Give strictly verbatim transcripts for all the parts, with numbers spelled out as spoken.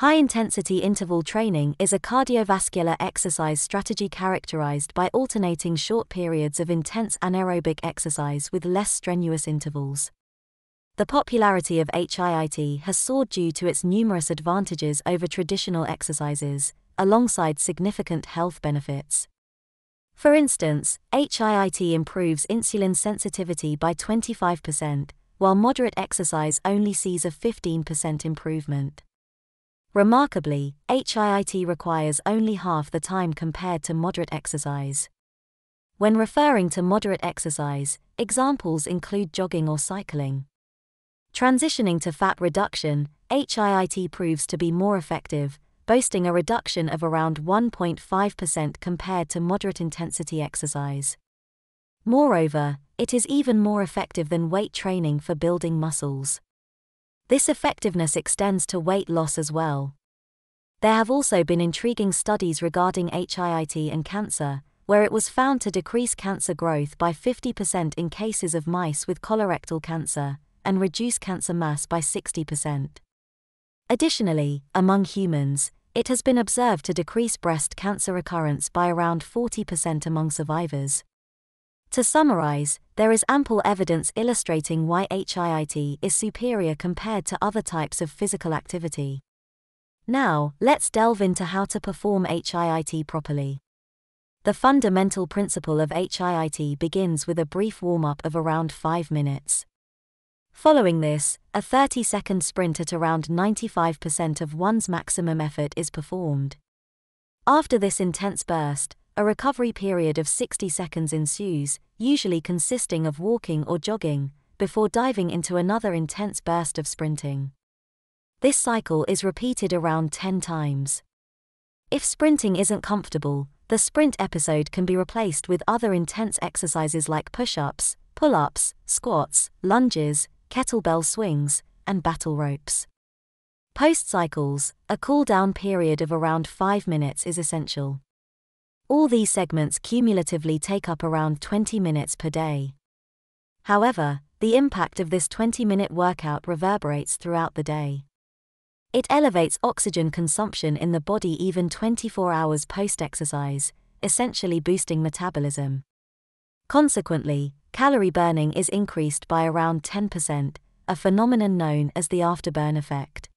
High-intensity interval training is a cardiovascular exercise strategy characterized by alternating short periods of intense anaerobic exercise with less strenuous intervals. The popularity of HIIT has soared due to its numerous advantages over traditional exercises, alongside significant health benefits. For instance, HIIT improves insulin sensitivity by twenty-five percent, while moderate exercise only sees a fifteen percent improvement. Remarkably, HIIT requires only half the time compared to moderate exercise. When referring to moderate exercise, examples include jogging or cycling. Transitioning to fat reduction, HIIT proves to be more effective, boasting a reduction of around one point five percent compared to moderate intensity exercise. Moreover, it is even more effective than weight training for building muscles. This effectiveness extends to weight loss as well. There have also been intriguing studies regarding HIIT and cancer, where it was found to decrease cancer growth by fifty percent in cases of mice with colorectal cancer, and reduce cancer mass by sixty percent. Additionally, among humans, it has been observed to decrease breast cancer recurrence by around forty percent among survivors. To summarize, there is ample evidence illustrating why HIIT is superior compared to other types of physical activity. Now, let's delve into how to perform HIIT properly. The fundamental principle of HIIT begins with a brief warm-up of around five minutes. Following this, a thirty-second sprint at around ninety-five percent of one's maximum effort is performed. After this intense burst, a recovery period of sixty seconds ensues, usually consisting of walking or jogging, before diving into another intense burst of sprinting. This cycle is repeated around ten times. If sprinting isn't comfortable, the sprint episode can be replaced with other intense exercises like push-ups, pull-ups, squats, lunges, kettlebell swings, and battle ropes. Post-cycles, a cool-down period of around five minutes is essential. All these segments cumulatively take up around twenty minutes per day. However, the impact of this twenty-minute workout reverberates throughout the day. It elevates oxygen consumption in the body even twenty-four hours post-exercise, essentially boosting metabolism. Consequently, calorie burning is increased by around ten percent, a phenomenon known as the afterburn effect.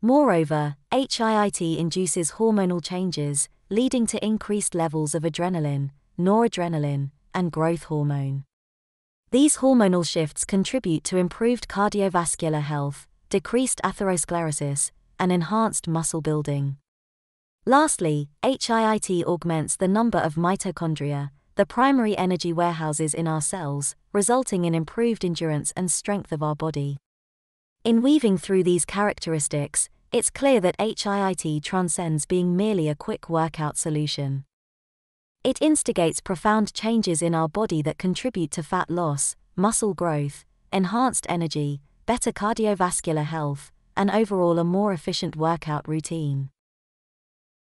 Moreover, HIIT induces hormonal changes, leading to increased levels of adrenaline, noradrenaline, and growth hormone. These hormonal shifts contribute to improved cardiovascular health, decreased atherosclerosis, and enhanced muscle building. Lastly, HIIT augments the number of mitochondria, the primary energy warehouses in our cells, resulting in improved endurance and strength of our body. In weaving through these characteristics, it's clear that HIIT transcends being merely a quick workout solution. It instigates profound changes in our body that contribute to fat loss, muscle growth, enhanced energy, better cardiovascular health, and overall a more efficient workout routine.